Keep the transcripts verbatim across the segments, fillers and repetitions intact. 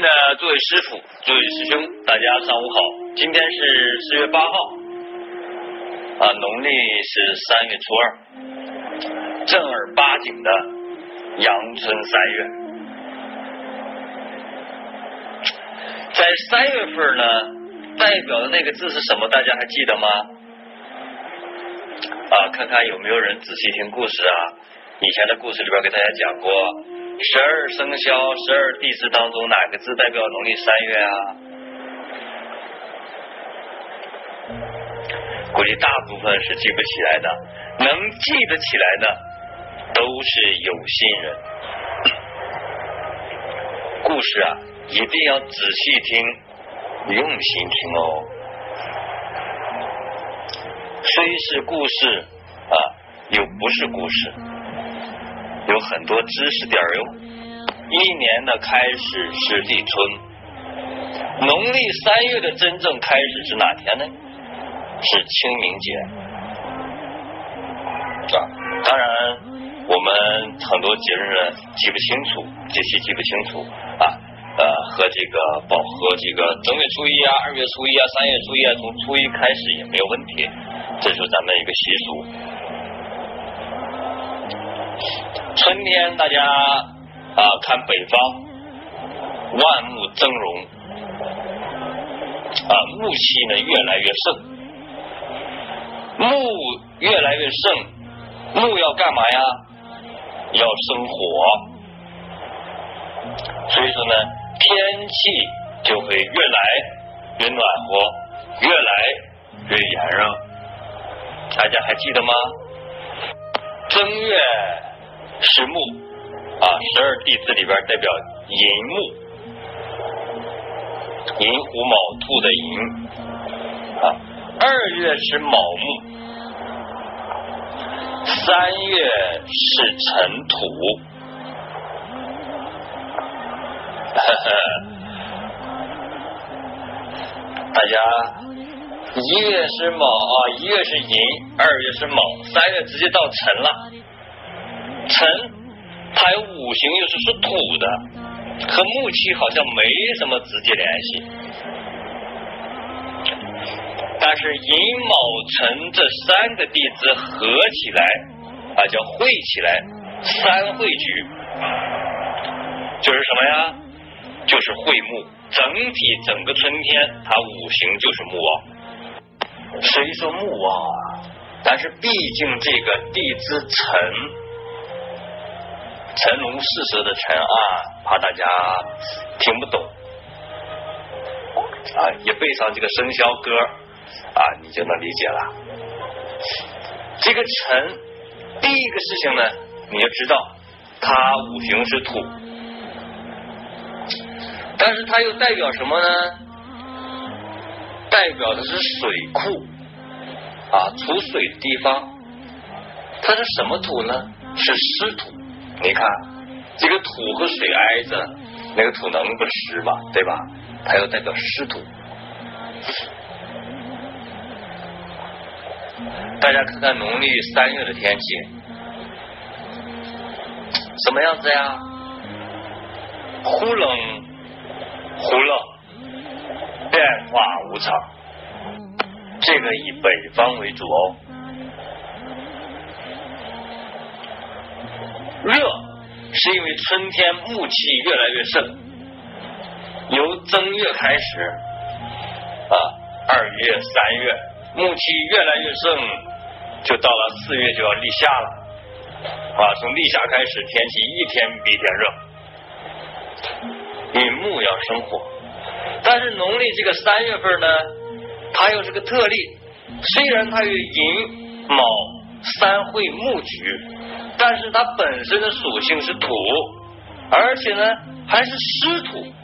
呢，各位师傅、各位师兄，大家上午好。今天是四月八号，啊，农历是三月初二，正儿八经的阳春三月。在三月份呢，代表的那个字是什么？大家还记得吗？啊，看看有没有人仔细听故事啊？以前的故事里边给大家讲过。 十二生肖、十二地支当中，哪个字代表农历三月啊？估计大部分是记不起来的，能记得起来的都是有心人。故事啊，一定要仔细听，用心听哦。虽是故事啊，又不是故事。 有很多知识点哟。一年的开始是立春，农历三月的真正开始是哪天呢？是清明节。啊，当然我们很多节日呢记不清楚，这些记不清楚啊。呃，和这个保和这个正月初一啊、二月初一啊、三月初一啊，从初一开始也没有问题，这是咱们一个习俗。 春天，大家啊，看北方，万物峥嵘，啊，木气呢越来越盛，木越来越盛，木要干嘛呀？要生火，所以说呢，天气就会越来越暖和，越来越炎热，大家还记得吗？正月。 是木啊，十二地支里边代表寅木，寅虎卯兔的寅啊。二月是卯木，三月是辰土，呵呵，大家一月是卯啊，一月是寅，二月是卯，三月直接到辰了。 辰，它有五行又是属土的，和木气好像没什么直接联系。但是寅卯辰这三个地支合起来啊，叫汇起来，三汇局，就是什么呀？就是会木。整体整个春天，它五行就是木啊。谁说木啊？但是毕竟这个地支辰。 辰龙巳蛇的辰啊，怕大家听不懂啊，也背上这个生肖歌啊，你就能理解了。这个辰，第一个事情呢，你要知道它五行是土，但是它又代表什么呢？代表的是水库啊，储水的地方。它是什么土呢？是湿土。 你看，这个土和水挨着，那个土能不湿吗？对吧？它又代表湿土。大家看看农历三月的天气，什么样子呀？忽冷忽热，变化无常。这个以北方为主哦。 热是因为春天木气越来越盛，由正月开始啊，二月、三月木气越来越盛，就到了四月就要立夏了啊。从立夏开始，天气一天比一天热，因为木要生火。但是农历这个三月份呢，它又是个特例，虽然它有寅卯三会木局。 但是它本身的属性是土，而且呢还是湿土，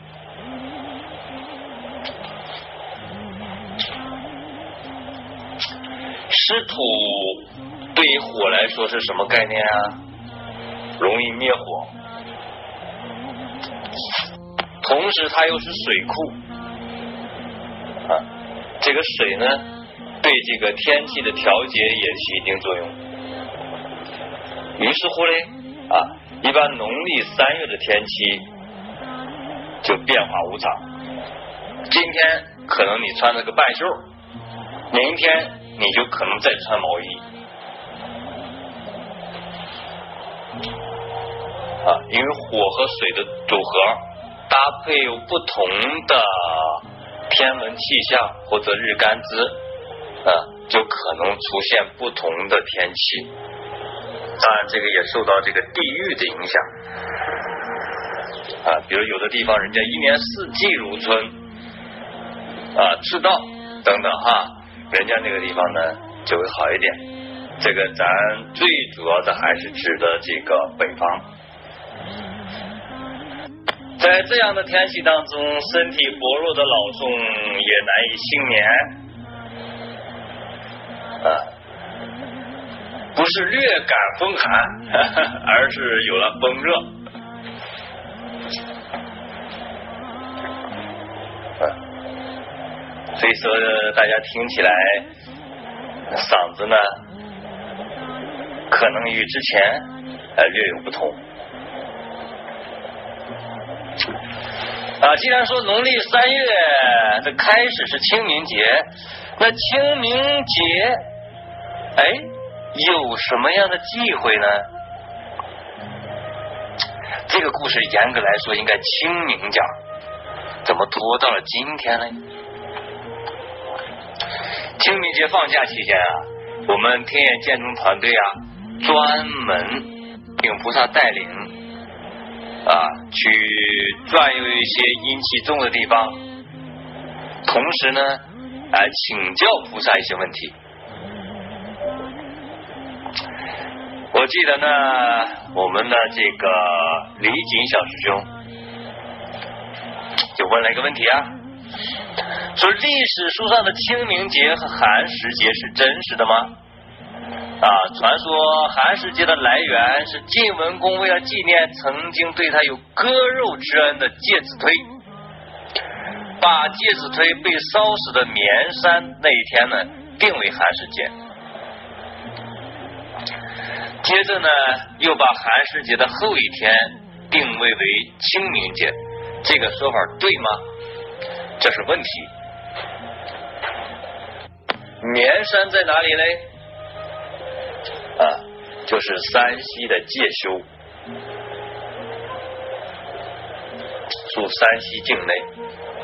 湿土对于火来说是什么概念啊？容易灭火，同时它又是水库啊，这个水呢对这个天气的调节也起一定作用。 于是乎嘞，啊，一般农历三月的天气就变化无常。今天可能你穿了个半袖，明天你就可能再穿毛衣啊，因为火和水的组合搭配有不同的天文气象或者日干支啊，就可能出现不同的天气。当然，这个也受到这个地域的影响啊，比如有的地方人家一年四季如春啊，赤道等等哈、啊，人家那个地方呢就会好一点。这个咱最主要的还是指的这个北方。在这样的天气当中，身体薄弱的老众也难以幸免啊，不是略感风寒，呵呵，而是有了风热啊。所以说大家听起来嗓子呢可能与之前呃略有不同啊。既然说农历三月的开始是清明节，那清明节哎有什么样的忌讳呢？这个故事严格来说应该清明讲，怎么拖到了今天呢？清明节放假期间啊，我们天眼建中团队啊专门请菩萨带领啊去转悠一些阴气重的地方，同时呢啊请教菩萨一些问题。我记得呢我们的这个李锦小师兄就问了一个问题啊，说历史书上的清明节和寒食节是真实的吗？啊，传说寒食节的来源是晋文公为了纪念曾经对他有割肉之恩的介子推，把介子推被烧死的绵山那一天呢定为寒食节。接着呢又把寒食节的后一天定位为清明节，这个说法对吗？这是问题。绵山在哪里呢？啊，就是山西的介休，属山西境内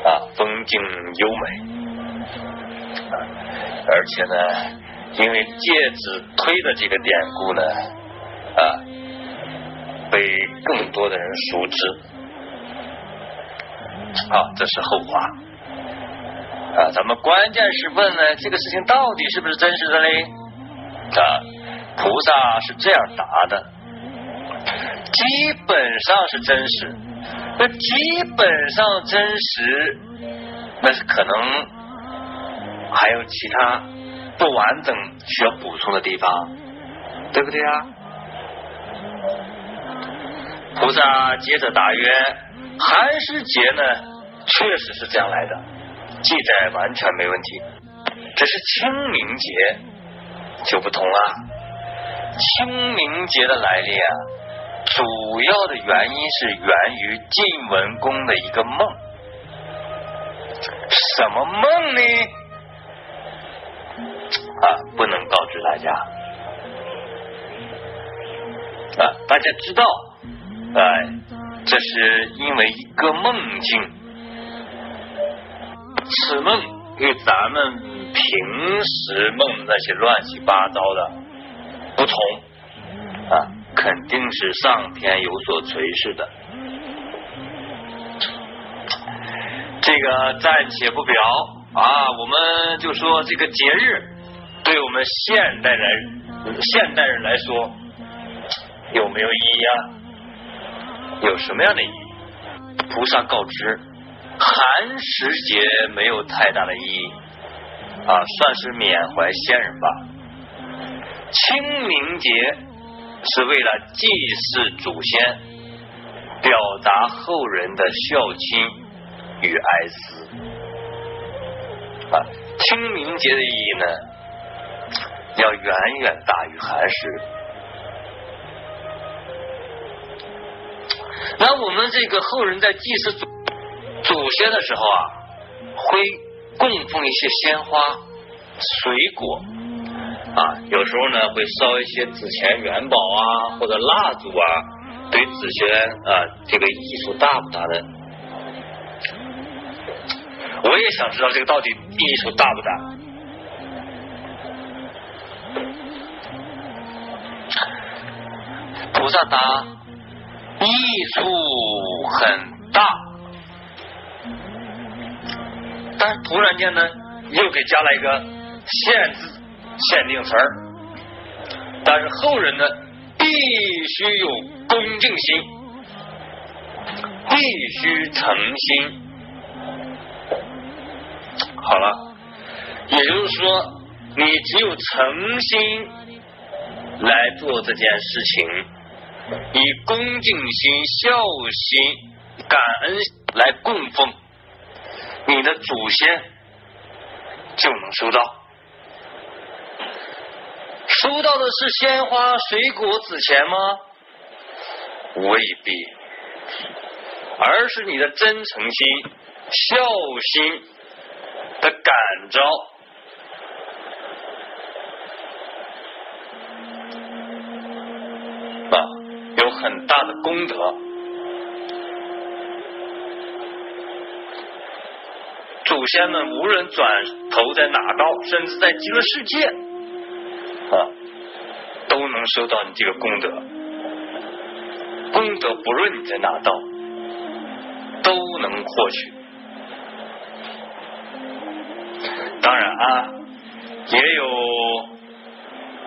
啊，风景优美、啊、而且呢因为介子推的这个典故呢啊被更多的人熟知啊，这是后话啊。咱们关键是问呢这个事情到底是不是真实的嘞啊，菩萨是这样答的，基本上是真实。那基本上真实，那是可能还有其他不完整需要补充的地方，对不对啊？菩萨接着答曰：寒食节呢确实是这样来的，记载完全没问题，只是清明节就不同了。清明节的来历啊，主要的原因是源于晋文公的一个梦。什么梦呢？啊，不能告知大家啊，大家知道啊、呃，这是因为一个梦境，此梦与咱们平时梦那些乱七八糟的不同啊，肯定是上天有所垂示的，这个暂且不表啊。我们就说这个节日对我们现代人现代人来说有没有意义啊？有什么样的意义？菩萨告知寒食节没有太大的意义啊，算是缅怀先人吧。清明节是为了祭祀祖先，表达后人的孝亲与哀思啊。清明节的意义呢要远远大于寒食。那我们这个后人在祭祀祖，祖先的时候啊，会供奉一些鲜花、水果啊，有时候呢会烧一些纸钱、元宝啊，或者蜡烛啊，对子孙啊这个益处大不大的？我也想知道这个到底益处大不大？菩萨答：益处很大。但是突然间呢，又给加了一个限制限定词儿。但是后人呢，必须有恭敬心，必须诚心。好了，也就是说，你只有诚心来做这件事情，以恭敬心、孝心、感恩来供奉，你的祖先就能收到。收到的是鲜花、水果、纸钱吗？未必，而是你的真诚心、孝心的感召。有很大的功德，祖先们无论转头在哪道，甚至在极乐世界啊，都能收到你这个功德。功德不论你在哪道都能获取。当然啊，也有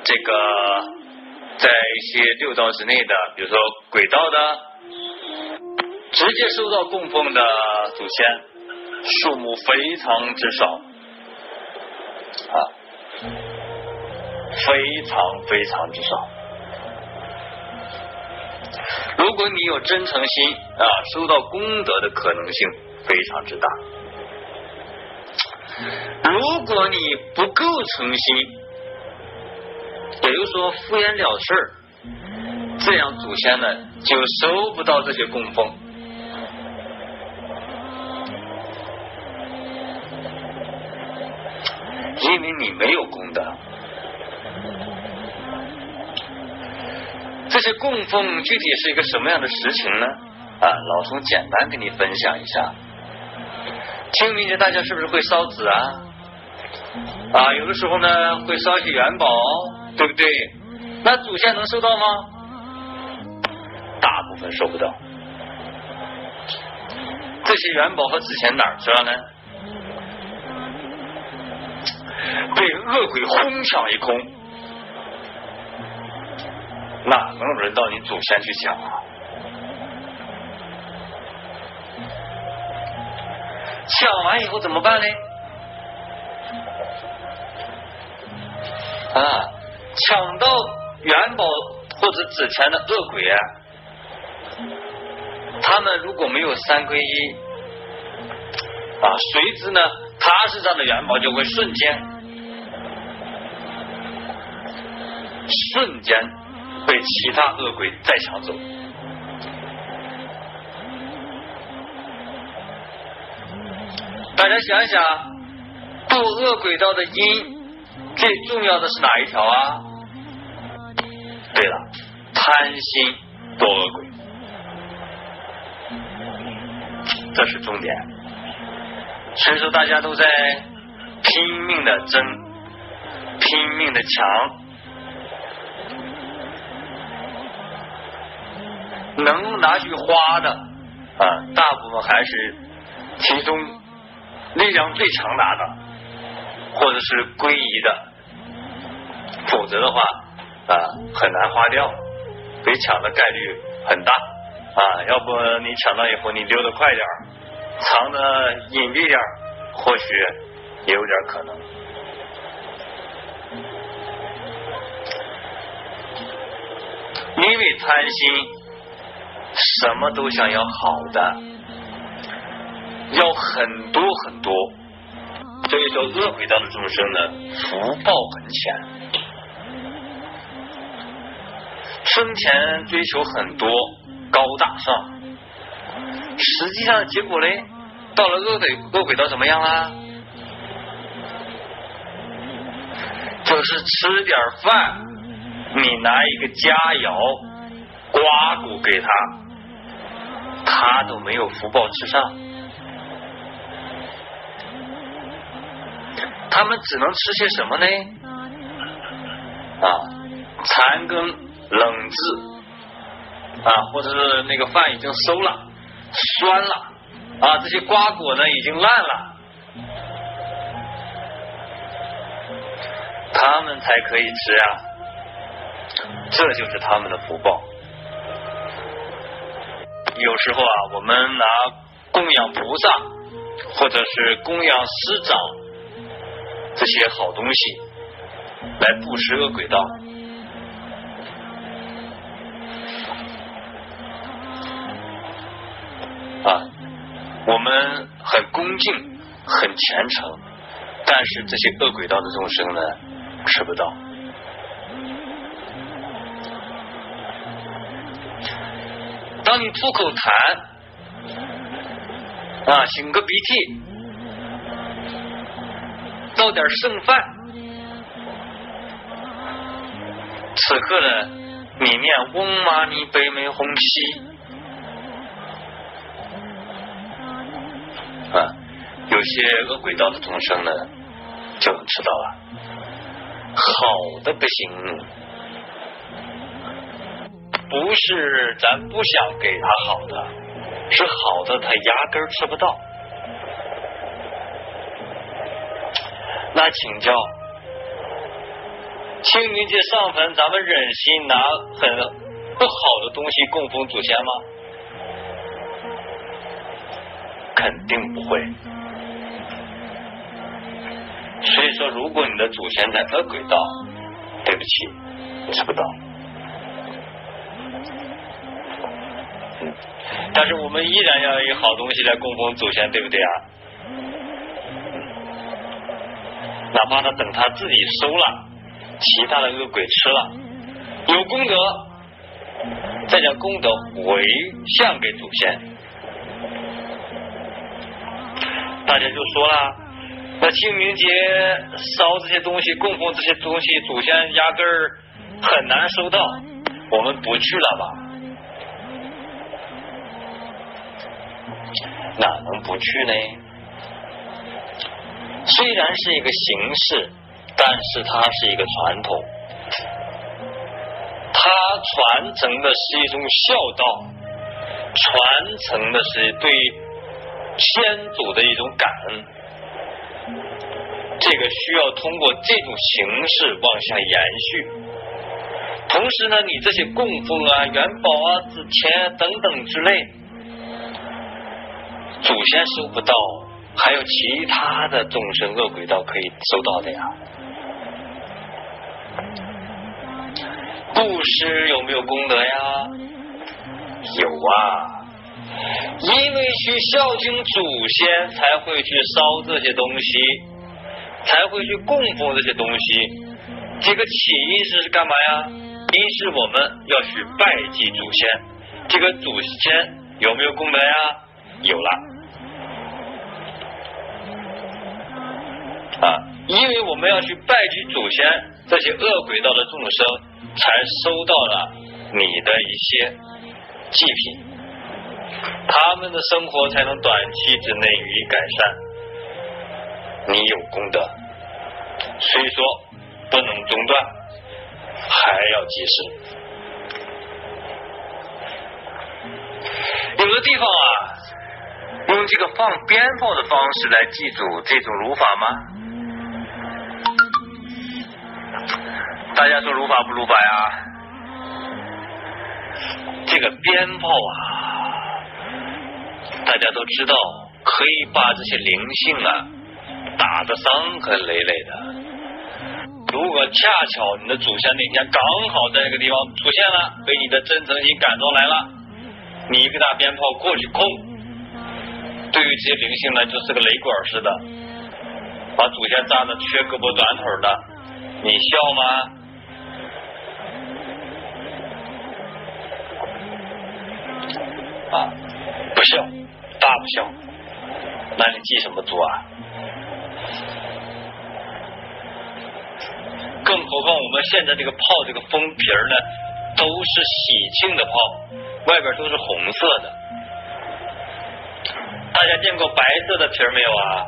这个在一些六道之内的，比如说鬼道的，直接收到供奉的祖先数目非常之少啊，非常非常之少。如果你有真诚心啊，收到功德的可能性非常之大。如果你不够诚心，也就是说敷衍了事儿，这样祖先呢就收不到这些供奉。因为你没有功德，这些供奉具体是一个什么样的实情呢？啊，老叔简单给你分享一下。清明节大家是不是会烧纸啊？啊，有的时候呢会烧一些元宝，对不对？那祖先能收到吗？大部分收不到。这些元宝和纸钱哪儿去了呢？被恶鬼哄抢一空，哪能轮到你祖先去抢啊？抢完以后怎么办呢？啊，抢到元宝或者纸钱的恶鬼啊，他们如果没有三皈依啊，随之呢他身上的元宝就会瞬间瞬间被其他恶鬼再抢走。大家想一想，堕恶鬼道的因最重要的是哪一条啊？对了，贪心堕恶鬼，这是重点。所以说大家都在拼命的争，拼命的抢，能拿去花的啊，大部分还是其中力量最强大的，或者是皈依的，否则的话啊很难花掉，被抢的概率很大啊。要不你抢到以后你溜得快点，藏的隐蔽点，或许也有点可能。因为贪心，什么都想要好的，要很多很多。所以说恶鬼道的众生呢福报很浅，生前追求很多高大上，实际上的结果嘞到了恶鬼恶鬼道怎么样啦？就是吃点饭，你拿一个佳肴瓜果给他，他都没有福报吃上，他们只能吃些什么呢？啊，残羹冷炙啊，或者是那个饭已经馊了、酸了啊，这些瓜果呢已经烂了，他们才可以吃啊，这就是他们的福报。有时候啊，我们拿供养菩萨或者是供养师长这些好东西来布施恶鬼道，啊，我们很恭敬很虔诚，但是这些恶鬼道的众生呢吃不到。当你吐口痰啊，擤个鼻涕，倒点剩饭，此刻呢你念嗡嘛呢呗咪吽西啊，有些恶鬼道的众生呢就能吃到了，好的不行，不是咱不想给他好的，是好的他压根儿吃不到。那请教清明节上坟，咱们忍心拿很不好的东西供奉祖先吗？肯定不会。所以说如果你的祖先在恶鬼道，对不起，你吃不到。但是我们依然要有好东西来供奉祖先，对不对啊？哪怕他等他自己收了，其他的恶鬼吃了，有功德再将功德回向给祖先。大家就说了，那清明节烧这些东西供奉这些东西，祖先压根儿很难收到，我们不去了吧？哪能不去呢？虽然是一个形式，但是它是一个传统，它传承的是一种孝道，传承的是对先祖的一种感恩，这个需要通过这种形式往下延续。同时呢，你这些供奉啊、元宝啊、纸钱啊等等之类，祖先收不到，还有其他的众生恶鬼道可以收到的呀。布施有没有功德呀？有啊，因为去孝敬祖先才会去烧这些东西，才会去供奉这些东西。这个起因是干嘛呀？一是我们要去拜祭祖先，这个祖先有没有功德呀？有了啊，因为我们要去拜祭祖先，这些恶鬼道的众生才收到了你的一些祭品，他们的生活才能短期之内予以改善。你有功德，所以说不能中断，还要及时。有的地方啊，用这个放鞭炮的方式来祭祖，这种如法吗？大家说如法不如法呀？这个鞭炮啊，大家都知道可以把这些灵性啊打得伤痕累累的。如果恰巧你的祖先那天刚好在那个地方出现了，被你的真诚心感动来了，你一个大鞭炮过去空，对于这些灵性呢就是个雷管似的，把祖先炸得缺胳膊短腿的，你笑吗？啊，不笑，大不笑。那你记什么住啊？更何况我们现在这个泡这个封皮儿呢，都是喜庆的泡，外边都是红色的。大家见过白色的皮儿没有啊？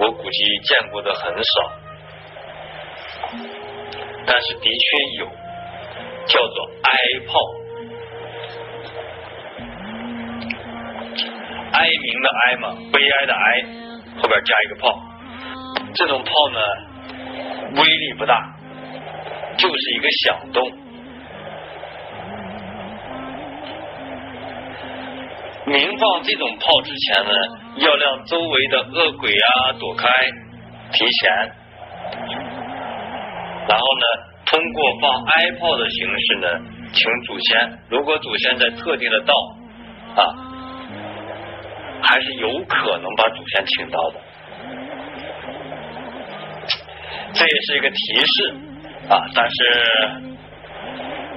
我估计见过的很少，但是的确有，叫做哀泡。哀鸣的哀嘛，悲哀的哀，后边加一个泡。这种泡呢，威力不大，就是一个响动。鸣放这种泡之前呢，要让周围的恶鬼啊躲开，提前。然后呢，通过放哀泡的形式呢，请祖先。如果祖先在特定的道啊，还是有可能把祖先请到的，这也是一个提示啊。但是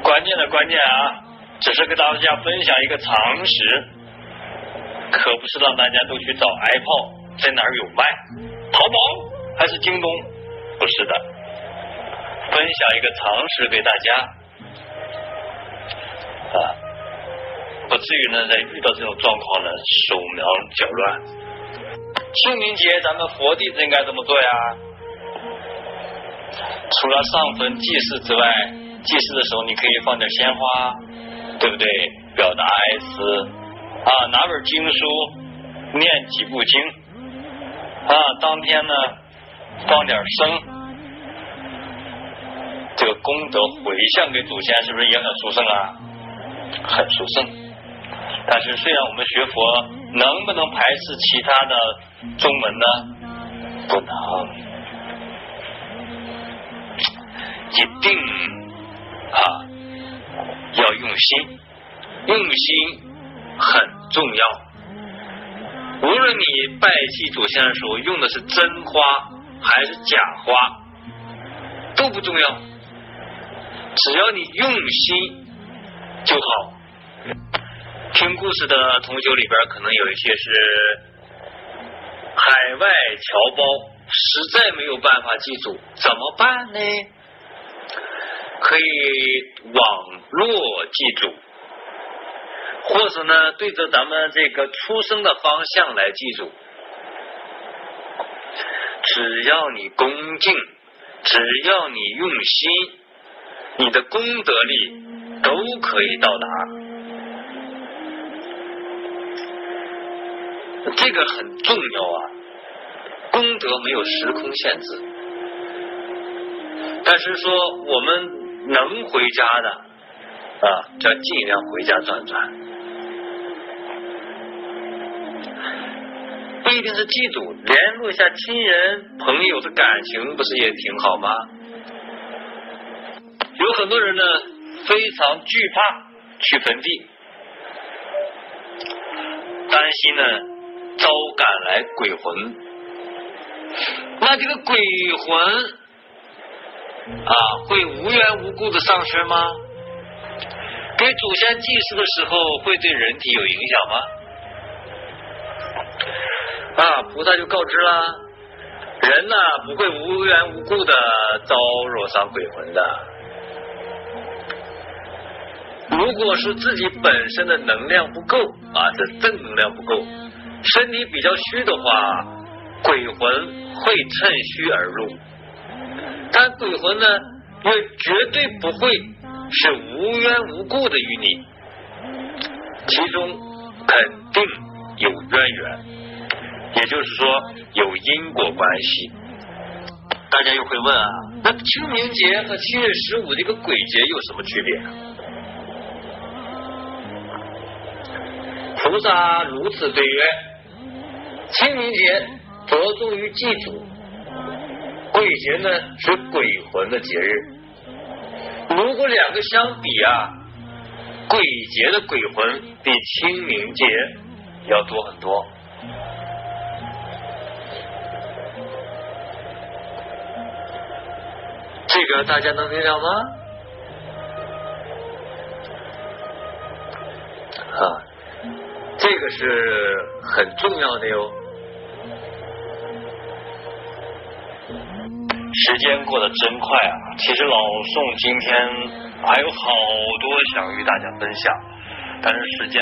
关键的关键啊，只是跟大家分享一个常识，可不是让大家都去找挨泡在哪儿有卖，淘宝还是京东，不是的。分享一个常识给大家啊。不至于呢，在遇到这种状况呢，手忙脚乱。清明节咱们佛弟子应该怎么做呀？除了上坟祭祀之外，祭祀的时候你可以放点鲜花，对不对？表达哀思啊，拿本经书念几部经啊，当天呢放点生，这个功德回向给祖先，是不是也很殊胜啊？很殊胜。但是虽然我们学佛，能不能排斥其他的宗门呢？不能，一定啊要用心，用心很重要。无论你拜祭祖先的时候用的是真花还是假花都不重要，只要你用心就好。听故事的同学里边，可能有一些是海外侨胞，实在没有办法记住，怎么办呢？可以网络记住，或者呢，对着咱们这个出生的方向来记住。只要你恭敬，只要你用心，你的功德力都可以到达。这个很重要啊，功德没有时空限制，但是说我们能回家的啊，就要尽量回家转转，不一定是记住，联络一下亲人朋友的感情，不是也挺好吗？有很多人呢非常惧怕去坟地，担心呢招赶来鬼魂，那这个鬼魂啊，会无缘无故的上身吗？给祖先祭祀的时候，会对人体有影响吗？啊，菩萨就告知了，人呢、啊、不会无缘无故的招惹上鬼魂的。如果是自己本身的能量不够啊，这正能量不够。身体比较虚的话，鬼魂会趁虚而入，但鬼魂呢也绝对不会是无缘无故的与你，其中肯定有渊源，也就是说有因果关系。大家又会问啊，那清明节和七月十五这个鬼节有什么区别啊？菩萨如此对曰：清明节着重于祭祖，鬼节呢是鬼魂的节日。如果两个相比啊，鬼节的鬼魂比清明节要多很多。这个大家能明了吗？啊，这个是很重要的哟。时间过得真快啊！其实老宋今天还有好多想与大家分享，但是时间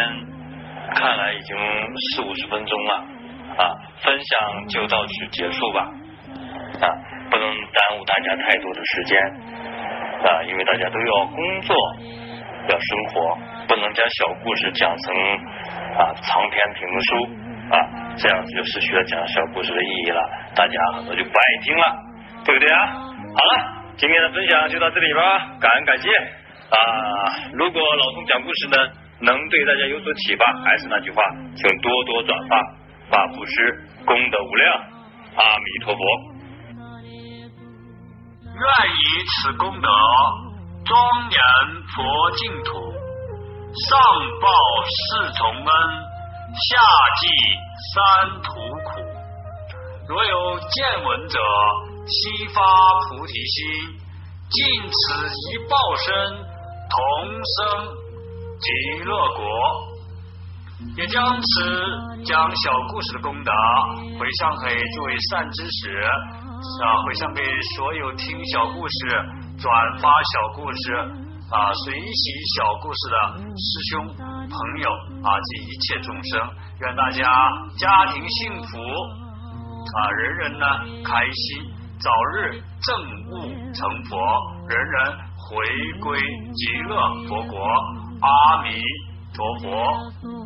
看来已经四五十分钟了啊，分享就到此结束吧啊，不能耽误大家太多的时间啊，因为大家都要工作，要生活，不能将小故事讲成啊长篇评书啊，这样就失去了讲小故事的意义了，大家很多就不爱听了。对不对啊？好了，今天的分享就到这里吧，感恩感谢啊！如果老宋讲故事呢，能对大家有所启发，还是那句话，请多多转发，法布施，功德无量，阿弥陀佛。愿以此功德庄严佛净土，上报四重恩，下济三途苦。若有见闻者，悉发菩提心，尽此一报身，同生极乐国。也将此讲小故事的功德回向给诸位善知识啊，回向给所有听小故事、转发小故事啊、随喜小故事的师兄朋友啊及一切众生。愿大家家庭幸福啊，人人呢开心。早日证悟成佛，人人回归极乐佛国。阿弥陀佛。